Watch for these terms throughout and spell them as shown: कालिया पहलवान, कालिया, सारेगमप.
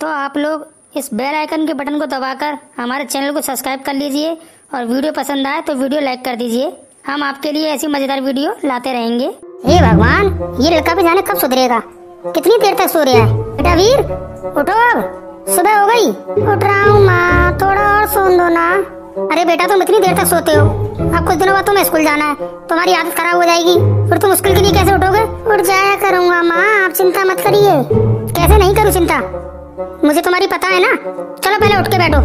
तो आप लोग इस बेल आइकन के बटन को दबाकर हमारे चैनल को सब्सक्राइब कर लीजिए और वीडियो पसंद आए तो वीडियो लाइक कर दीजिए। हम आपके लिए ऐसी मजेदार वीडियो लाते रहेंगे। हे भगवान, ये लड़का भी जाने कब सुधरेगा, कितनी देर तक सो रहा है। बेटा वीर उठो, अब सुबह हो गई। उठ रहा हूँ माँ, थोड़ा और सोन दो ना। अरे बेटा तुम इतनी देर तक सोते हो, अब कुछ दिनों बाद तुम्हें स्कूल जाना है, तुम्हारी आदत खराब हो जाएगी, फिर तुम स्कूल के लिए कैसे उठोगे। उठ जाया करूँगा माँ, आप चिंता मत करिए। कैसे नहीं करूँ चिंता, मुझे तुम्हारी पता है ना। चलो पहले उठ के बैठो।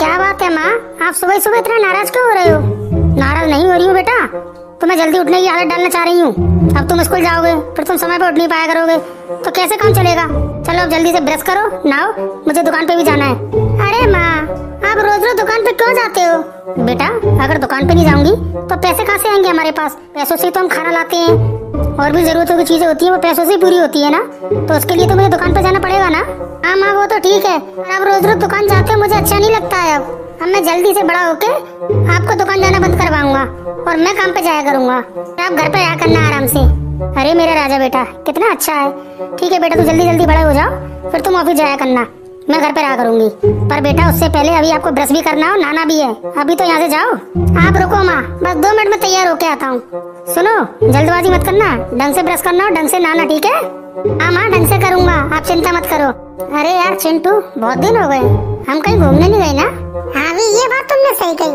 क्या बात है माँ, आप सुबह सुबह इतना नाराज क्यों हो रहे हो। नाराज नहीं हो रही हूँ बेटा, तुम्हें जल्दी उठने की आदत डालना चाह रही हूँ। अब तुम स्कूल जाओगे फिर तुम समय पर उठ नहीं पाया करोगे तो कैसे काम चलेगा। चलो अब जल्दी से ब्रश करो, नहाओ, मुझे दुकान पे भी जाना है। अरे माँ आप रोज रोज दुकान पे क्यों जाते हो। बेटा अगर दुकान पे नहीं जाऊंगी तो पैसे कहाँ से आएंगे हमारे पास। पैसों से तो हम खाना लाते हैं और भी जरूरतों की चीजें होती है, वो पैसों से पूरी होती है ना, तो उसके लिए तो मुझे दुकान पे जाना पड़ेगा ना। हाँ माँ वो तो ठीक है, आप रोज रोज दुकान जाते हो मुझे अच्छा नहीं लगता है। अब मैं जल्दी से बड़ा होके आपको दुकान जाना बंद करवाऊंगा और मैं काम पे जाया करूँगा, आप घर पे आया करना आराम से। अरे मेरा राजा बेटा कितना अच्छा है। ठीक है बेटा तुम जल्दी जल्दी बड़ा हो जाओ, फिर तुम ऑफिस जाया करना, मैं घर पे रहा करूंगी। पर बेटा उससे पहले अभी आपको ब्रश भी करना हो, नाना भी है, अभी तो यहाँ से जाओ। आप रुको माँ, बस 2 मिनट में तैयार होके आता हूँ। सुनो जल्दबाजी मत करना, ढंग से ब्रश करना और ढंग से नहाना, ठीक है। हाँ माँ ढंग से करूँगा, आप चिंता मत करो। अरे यार चिंटू बहुत दिन हो गए, हम कहीं घूमने नहीं गए ना। हाँ भी ये बात तुमने सही कही,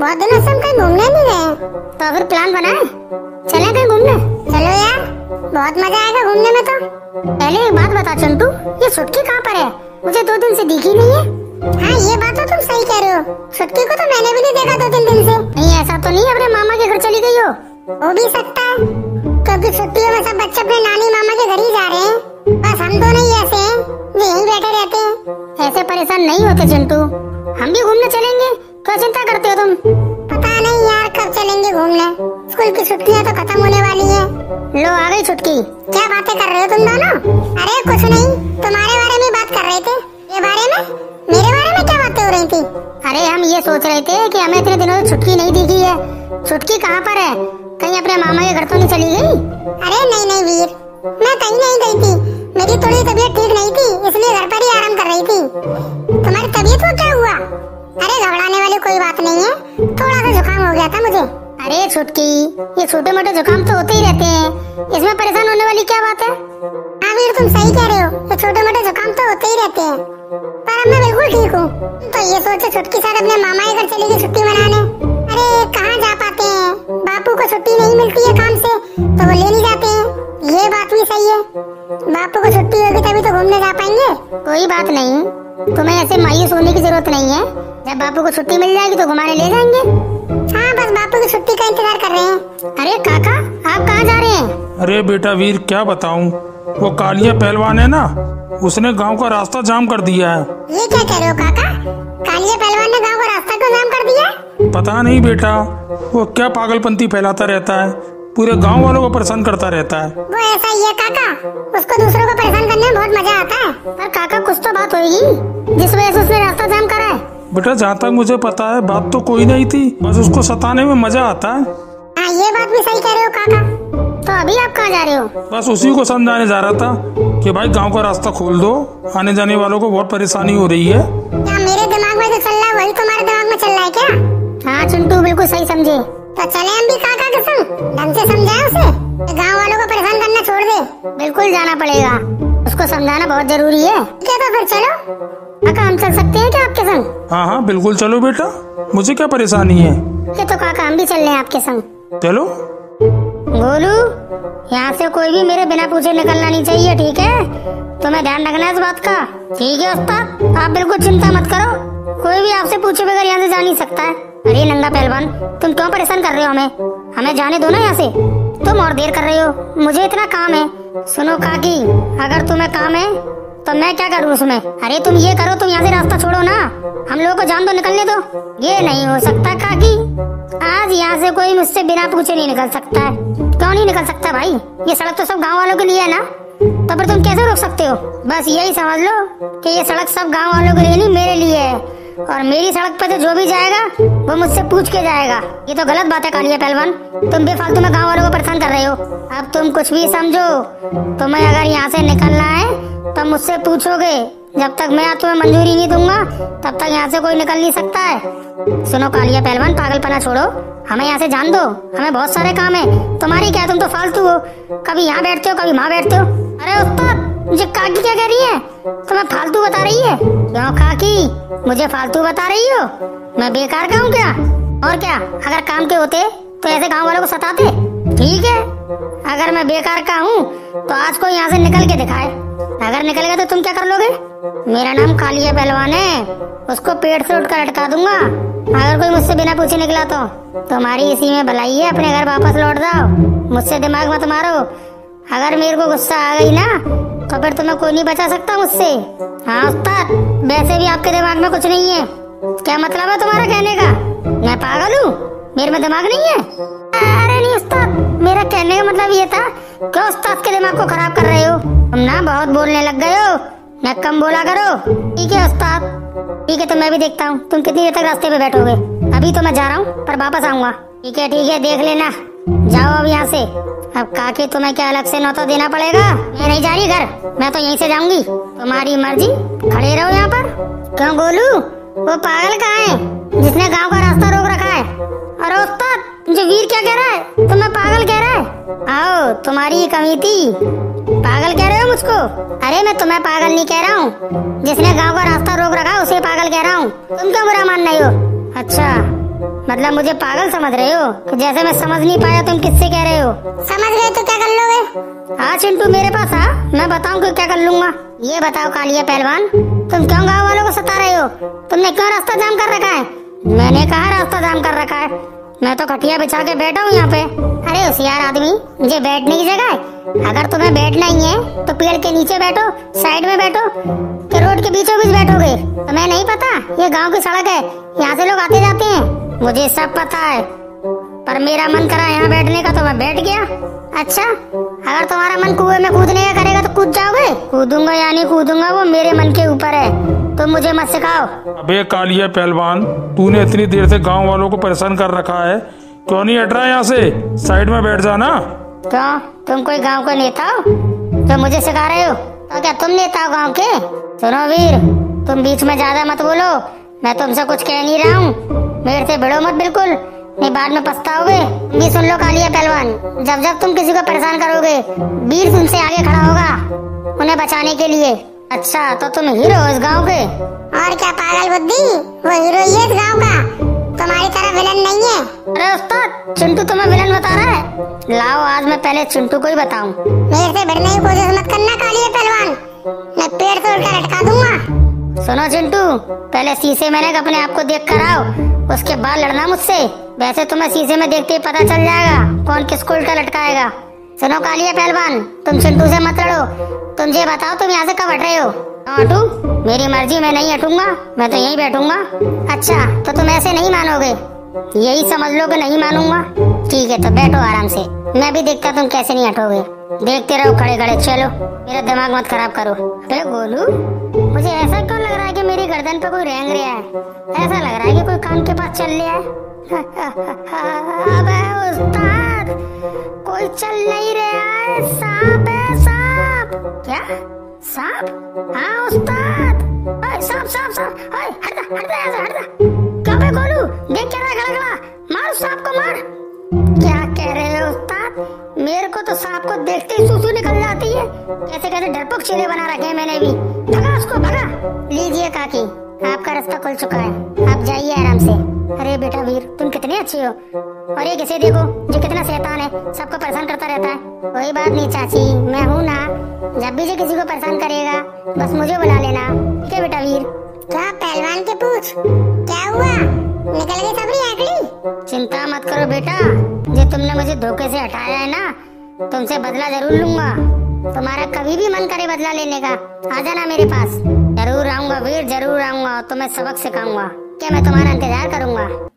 बहुत दिनों से हम कहीं घूमने नहीं गए। तो फिर प्लान बनाए चले कहीं घूमने। चलो यार बहुत मजा आएगा घूमने में। तो पहले एक बात बता चिंटू, ये सुटकी कहाँ पर है, मुझे 2 दिन से दिखी नहीं है। हाँ ये बात तो तुम सही कह रहे हो, छुटकी को तो मैंने भी नहीं देखा 2-3 दिन से। नहीं ऐसा तो नहीं अपने मामा के घर चली गई हो। वो भी सकता है, क्योंकि छुट्टियों में सब बच्चे अपने नानी मामा के घर ही जा रहे हैं, बस हम दोनों ही ऐसे हैं जो यहीं बैठे रहते हैं। ऐसे परेशान नहीं होते चिंटू, हम भी घूमने चलेंगे, क्या चिंता करते हो तुम। पता नहीं यार कब चलेंगे घूमने, स्कूल की छुट्टियाँ तो खत्म होने वाली है। लो आ गई छुटकी, क्या बातें कर रहे हो तुम दोनों। अरे कुछ नहीं, तुम्हारे बारे में बात कर रहे थे। ये बारे में, मेरे बारे में क्या बातें हो रही थी। अरे हम ये सोच रहे थे कि हमें इतने दिनों से छुटकी नहीं दिखी है, छुटकी कहाँ पर है, कहीं अपने मामा के घर तो नहीं चली गई। अरे नहीं नहीं वीर, मैं कहीं नहीं गई थी, मेरी थोड़ी तबीयत ठीक नहीं थी इसलिए घर पर ही आराम कर रही थी। तुम्हारी तबीयत को क्या हुआ। अरे घबराने वाली कोई बात नहीं है, थोड़ा सा जुकाम हो गया था मुझे। अरे छुटकी ये छोटे मोटे जुकाम तो होते ही रहते हैं, इसमें परेशान होने वाली क्या बात है। हाँ वीर तुम सही कह रहे हो, ये छोटे मोटे जुकाम तो होते ही रहते हैं, पर अब मैं बिल्कुल ठीक हूँ। तो ये सोचे छुटकी शायद अपने मामा के घर चली गई छुट्टी मनाने। अरे कहाँ जा पाते हैं, बापू को छुट्टी नहीं मिलती है काम से तो वो ले नहीं जाते हैं। ये बात भी सही है, बापू को छुट्टी होगी तभी तो घूमने जा पाएंगे। कोई बात नहीं, तुम्हें ऐसे मायूस होने की जरूरत नहीं है, जब बापू को छुट्टी मिल जाएगी तो घुमाने ले जाएंगे। हाँ बस बापू की छुट्टी का इंतजार कर रहे हैं। अरे काका आप कहाँ जा रहे हैं। अरे बेटा वीर क्या बताऊँ, वो कालिया पहलवान है ना, उसने गांव का रास्ता जाम कर दिया है। ये क्या कह रहे हो काका, कालिया पहलवान ने गांव का रास्ता क्यों जाम कर दिया। पता नहीं बेटा वो क्या पागलपंती फैलाता रहता है, पूरे गाँव वालों को परेशान करता रहता है। वो ऐसा ही है काका, उसको दूसरों को परेशान करने में बहुत मजा आता है। पर काका कुछ तो बात होगी जिस वजह से उसने रास्ता जाम करा है। बेटा जहाँ तक मुझे पता है बात तो कोई नहीं थी, बस उसको सताने में मजा आता है। हाँ ये बात भी सही कह रहे हो काका। तो अभी आप कहाँ जा रहे हो। बस उसी को समझाने जा रहा था कि भाई गांव का रास्ता खोल दो, आने जाने वालों को बहुत परेशानी हो रही है। क्या मेरे दिमाग में जो चल रहा है वही तुम्हारे दिमाग में चल रहा है क्या। हाँ चिंटू बिल्कुल सही समझे। तो चले हम भी काका के संग, ढंग से समझाए उसे, गाँव वालों को परेशान करना छोड़ दे। बिल्कुल जाना पड़ेगा, उसको समझाना बहुत जरूरी है। ठीक है तो फिर चलो। काका हम चल सकते हैं क्या आपके संग। हाँ हाँ बिल्कुल चलो बेटा, मुझे क्या परेशानी है। ये तो काका हम भी चल रहे हैं आपके संग। चलो गोलू, यहाँ से कोई भी मेरे बिना पूछे निकलना नहीं चाहिए, ठीक है, तुम्हें ध्यान रखना इस बात का। ठीक है उस्ताद, आप बिल्कुल चिंता मत करो, कोई भी आपसे पूछे बगैर यहाँ से जा नहीं सकता है। अरे नंगा पहलवान तुम क्यों परेशान कर रहे हो हमें, हमें जाने दो ना यहाँ से, तुम और देर कर रहे हो, मुझे इतना काम है। सुनो काकी अगर तुम्हें काम है तो मैं क्या करूँ उसमें। अरे तुम ये करो, तुम यहाँ से रास्ता छोड़ो ना, हम लोगों को जान दो, निकलने दो। ये नहीं हो सकता काकी, आज यहाँ से कोई मुझसे बिना पूछे नहीं निकल सकता है। क्यों नहीं निकल सकता भाई, ये सड़क तो सब गांव वालों के लिए है ना, तो फिर तुम कैसे रोक सकते हो। बस यही समझ लो कि ये सड़क सब गाँव वालों के लिए नहीं मेरे लिए है, और मेरी सड़क पर तो जो भी जाएगा वो मुझसे पूछ के जाएगा। ये तो गलत बात है कालिया पहलवान, तुम बेफालतू में गाँव वालों को परेशान कर रहे हो। अब तुम कुछ भी समझो, तुम्हें अगर यहाँ से निकलना है तो मुझसे पूछोगे, जब तक मैं तुम्हें मंजूरी नहीं दूंगा तब तक यहाँ से कोई निकल नहीं सकता है। सुनो कालिया पहलवान, पागलपना छोड़ो, हमें यहाँ से जान दो, हमें बहुत सारे काम है। तुम्हारी क्या, तुम तो फालतू हो, कभी यहाँ बैठते हो कभी वहाँ बैठते हो। अरे उस्ताद, मुझे काकी क्या कह रही है? तुम्हें फालतू बता रही है। क्यों काकी मुझे फालतू बता रही हो? मैं बेकार का हूँ क्या? और क्या, अगर काम के होते तो ऐसे गाँव वालों को सताते। ठीक है, अगर मैं बेकार का हूँ तो आज कोई यहाँ से निकल के दिखाए। अगर निकलेगा तो तुम क्या कर लोगे? मेरा नाम कालिया पहलवान है, उसको पेड़ से उठकर लटका दूंगा अगर कोई मुझसे बिना पूछे निकला तो। तुम्हारी इसी में भलाई है, अपने घर वापस लौट जाओ, मुझसे दिमाग मत मारो। अगर मेरे को गुस्सा आ गई ना तो फिर तुम्हें कोई नहीं बचा सकता मुझसे। हाँ उस्ताद, वैसे भी आपके दिमाग में कुछ नहीं है। क्या मतलब है तुम्हारा कहने का? मैं पागल हूँ, मेरे में दिमाग नहीं है? अरे नहीं उस्ताद, मेरा कहने का मतलब ये था क्यों उस्ताद के दिमाग को खराब कर रहे हो? तुम ना बहुत बोलने लग गए हो, ना कम बोला करो। ठीक है उस्ताद, ठीक है, तो मैं भी देखता हूँ तुम कितनी देर तक रास्ते पे बैठोगे। अभी तो मैं जा रहा हूँ पर वापस आऊंगा। ठीक है ठीक है, देख लेना, जाओ अब यहाँ से। अब काकी तुम्हें क्या अलग से नौता देना पड़ेगा। मैं नहीं जा रही घर, मैं तो यहीं से जाऊंगी, तुम्हारी मर्जी, खड़े रहो यहाँ पर। क्यों गोलू, वो पागल कहाँ है जिसने गाँव का रास्ता रोक रखा है? अरे उस्ताद, मुझे वीर क्या कह रहा है? तुम्हें पागल कह रहा है? आओ, तुम्हारी कमी थी, पागल कह रहे हो मुझको। अरे मैं तुम्हें पागल नहीं कह रहा हूँ, जिसने गांव का रास्ता रोक रखा उसे पागल कह रहा हूँ। तुम क्यों बुरा मान रहे हो? अच्छा, मतलब मुझे पागल समझ रहे हो? कि जैसे मैं समझ नहीं पाया तुम किससे कह रहे हो। समझ गए तो क्या कर लोगे? हाँ चिंटू, मेरे पास आ, मैं बताऊँ कि क्या कर लूंगा। ये बताओ कालिया पहलवान, तुम क्यों गाँव वालों को सता रहे हो? तुमने क्यों रास्ता जाम कर रखा है? मैंने कहा रास्ता जाम कर रखा है? मैं तो खटिया बिछा के बैठा हूँ यहाँ पे। अरे होशियार आदमी, मुझे बैठने की जगह है। अगर तुम्हें बैठना ही है तो पेड़ के नीचे बैठो, साइड में बैठो, तो रोड के बीचों बीच बैठोगे? तुम्हें नहीं पता ये गांव की सड़क है, यहाँ से लोग आते जाते हैं। मुझे सब पता है, पर मेरा मन करा यहाँ बैठने का तो मैं बैठ गया। अच्छा, अगर तुम्हारा मन कुएं में कूदने का करेगा तो कूद जाओगे? कूदूंगा या नहीं कूदूंगा वो मेरे मन के ऊपर है, तो मुझे मत सिखाओ। अबे कालिया पहलवान, तूने इतनी देर से गांव वालों को परेशान कर रखा है, क्यों नहीं हट रहा यहाँ से? साइड में बैठ जाना। क्यों, तुम कोई गांव का नेता हो तो मुझे सिखा रहे हो? तो क्या तुम नेता हो गांव के? सुनो वीर, तुम बीच में ज्यादा मत बोलो, मैं तुमसे कुछ कह नहीं रहा हूँ, मेरे से भिड़ो मत बिल्कुल, नहीं बाद में पछताओगे। तुम भी सुन लो कालिया पहलवान, जब जब तुम किसी को परेशान करोगे वीर तुमसे आगे खड़ा होगा उन्हें बचाने के लिए। अच्छा, तो तुम हीरो इस गांव के? और क्या पागल बुद्धि, वो हीरो ही है इस गांव का, तुम्हारी तरह विलन नहीं है। अरे उस्ताद, चिंटू तुम्हें विलन बता रहा है? लाओ आज मैं पहले चिंटू को ही बताऊं। मेरे से भिड़ने की कोशिश मत करना कालिया पहलवान, मैं पेड़ से उल्टा लटका दूंगा। सुनो चिंटू, पहले शीशे में लग अपने आप को देख कर आओ, उसके बाद लड़ना मुझसे। वैसे तुम्हें शीशे में देखते ही पता चल जाएगा कौन किसको उल्टा लटकाएगा। सुनो कालिया पहलवान, तुम चिंटू से मत लड़ो, तुम ये बताओ तुम यहाँ से कब हट रहे हो? हटू, मेरी मर्जी, मैं नहीं हटूंगा, मैं तो यहीं बैठूंगा। अच्छा, तो तुम ऐसे नहीं मानोगे, यही समझ लो कि नहीं मानूंगा। ठीक है, तो बैठो आराम से, मैं भी देखता तुम कैसे नहीं हटोगे। देखते रहो खड़े खड़े, चलो मेरा दिमाग मत खराब करो। अरे गोलू, मुझे ऐसा क्यों लग रहा है कि मेरी गर्दन पे कोई रेंग रहा है? ऐसा लग रहा है कि कोई काम के पास चल रहा है। कोई चल नहीं रहा है। क्या सांप? हाँ उस्ताद, सांप सांप सांप, हट जा हट जा हट जा। क्या बे गोलू, देख क्या रहा है? गला गला मार सांप को, मार। क्या कह रहे हो उस्ताद? मेरे को तो सांप को देखते ही सूसू निकल जाती है। कैसे कैसे डरपोक चेहरे बना रखे हैं मैंने भी। भगा उसको, भगा। लीजिए काकी, आपका रास्ता खुल चुका है, आप जाइए आराम से। अरे बेटा वीर, तुम कितने अच्छे हो, और ये किसे देखो जो कितना शैतान है, सबको परेशान करता रहता है। कोई बात नहीं चाची, मैं हूँ ना, जब भी जो किसी को परेशान करेगा बस मुझे बुला लेना। ठीक है बेटा वीर। क्या पहलवान के पूछ, क्या हुआ, निकल गई सबरी आकड़ी? चिंता मत करो बेटा, जो तुमने मुझे धोखे से हटाया है ना, तुमसे बदला जरूर लूंगा। तुम्हारा कभी भी मन करे बदला लेने का, आ जाना मेरे पास। जरूर आऊंगा वीर, जरूर आऊंगा, तुम्हें सबक सिखाऊंगा। क्या मैं तुम्हारा इंतजार करूंगा।